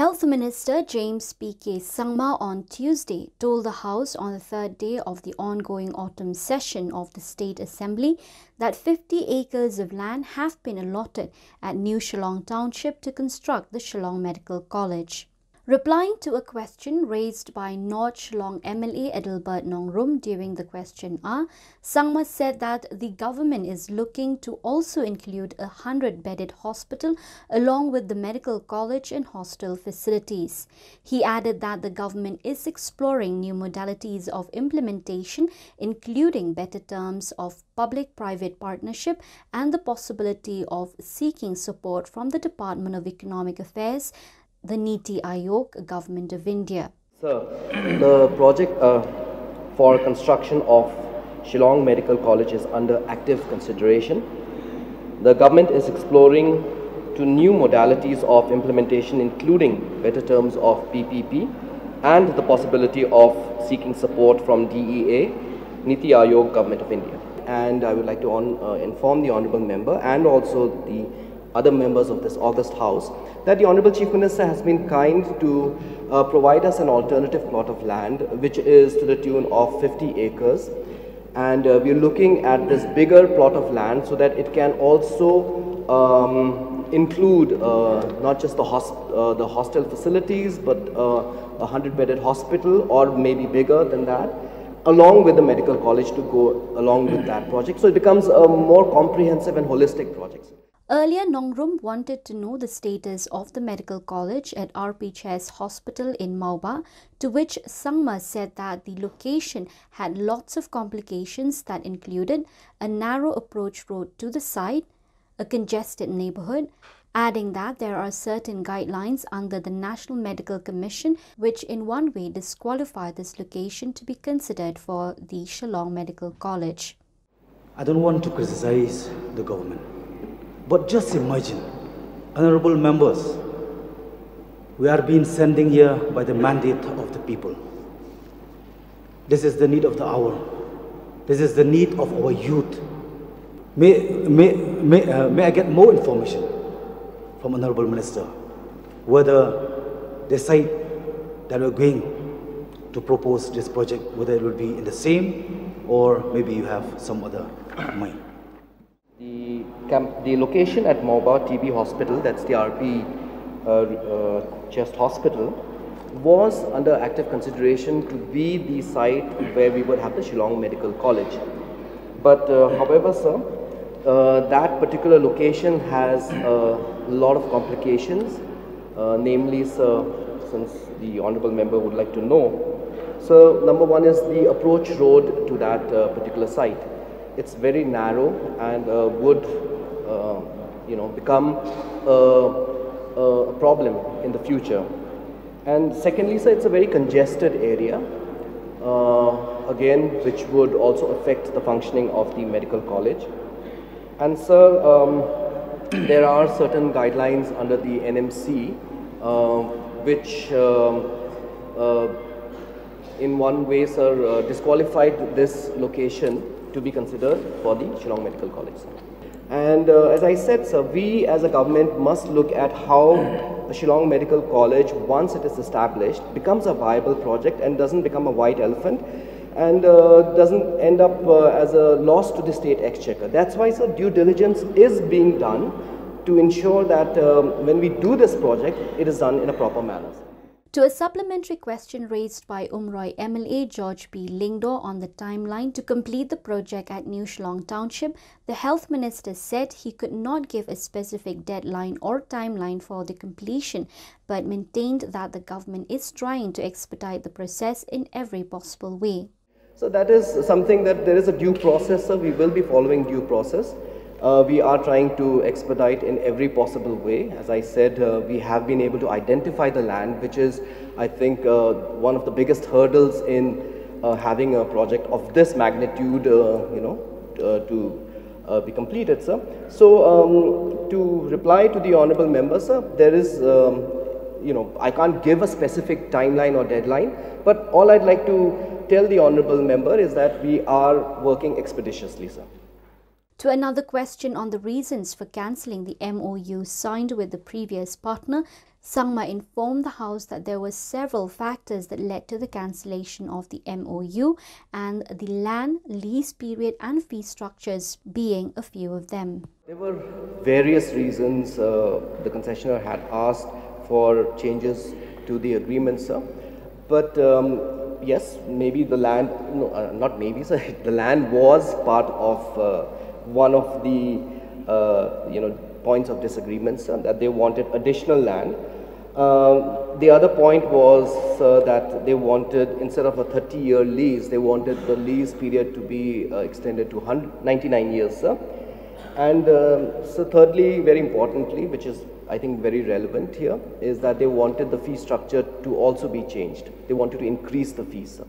Health Minister James P. K. Sangma on Tuesday told the House on the third day of the ongoing autumn session of the State Assembly that 50 acres of land have been allotted at New Shillong Township to construct the Shillong Medical College. Replying to a question raised by North Shillong MLA Edelbert Nongrum during the question hour, Sangma said that the government is looking to also include a 100-bedded hospital along with the medical college and hostel facilities. He added that the government is exploring new modalities of implementation, including better terms of public-private partnership and the possibility of seeking support from the Department of Economic Affairs, the Niti Ayog Government of India. Sir, the project for construction of Shillong Medical College is under active consideration. The government is exploring new modalities of implementation, including better terms of PPP and the possibility of seeking support from DEA, Niti Ayog Government of India. And I would like to inform the Honourable Member and also the other members of this august House that the Honourable Chief Minister has been kind to provide us an alternative plot of land which is to the tune of 50 acres and we are looking at this bigger plot of land so that it can also include not just the hostel facilities but a 100-bedded hospital or maybe bigger than that, along with the medical college to go along with that project. So it becomes a more comprehensive and holistic project. Earlier, Nongrum wanted to know the status of the medical college at RPCHS hospital in Mauba, to which Sangma said that the location had lots of complications that included a narrow approach road to the site, a congested neighbourhood, adding that there are certain guidelines under the National Medical Commission which in one way disqualify this location to be considered for the Shillong Medical College. I don't want to criticise the government. But just imagine, honourable members, we are being sent here by the mandate of the people. This is the need of the hour. This is the need of our youth. May I get more information from honourable minister whether they decide that we're going to propose this project, whether it will be in the same or maybe you have some other mind. The location at Mauba TB Hospital, that's the RPCHS Hospital, was under active consideration to be the site where we would have the Shillong Medical College. But however, sir, that particular location has a lot of complications, namely, sir, since the Honourable Member would like to know. So, number one is the approach road to that particular site. It's very narrow and would, become a problem in the future. And secondly, sir, it's a very congested area, again, which would also affect the functioning of the medical college. And sir, there are certain guidelines under the NMC, which in one way, sir, disqualified this location to be considered for the Shillong Medical College. And as I said, sir, we as a government must look at how the Shillong Medical College, once it is established, becomes a viable project and doesn't become a white elephant and doesn't end up as a loss to the state exchequer. That's why, sir, due diligence is being done to ensure that when we do this project, it is done in a proper manner. To a supplementary question raised by Umroi MLA George B Lingdo on the timeline to complete the project at New Shillong Township, the Health Minister said he could not give a specific deadline or timeline for the completion, but maintained that the government is trying to expedite the process in every possible way. So that is something that there is a due process, so we will be following due process. We are trying to expedite in every possible way. As I said, we have been able to identify the land, which is, I think, one of the biggest hurdles in having a project of this magnitude, to be completed, sir. So, to reply to the Honourable Member, sir, there is, I can't give a specific timeline or deadline, but all I'd like to tell the Honourable Member is that we are working expeditiously, sir. To another question on the reasons for cancelling the MOU signed with the previous partner, Sangma informed the House that there were several factors that led to the cancellation of the MOU, and the land, lease period and fee structures being a few of them. There were various reasons the concessionaire had asked for changes to the agreement, sir. But yes, maybe the land, the land was part of one of the, points of disagreements, that they wanted additional land. The other point was that they wanted, instead of a 30-year lease, they wanted the lease period to be extended to 99 years. And so thirdly, very importantly, which is I think very relevant here, is that they wanted the fee structure to also be changed. They wanted to increase the fees.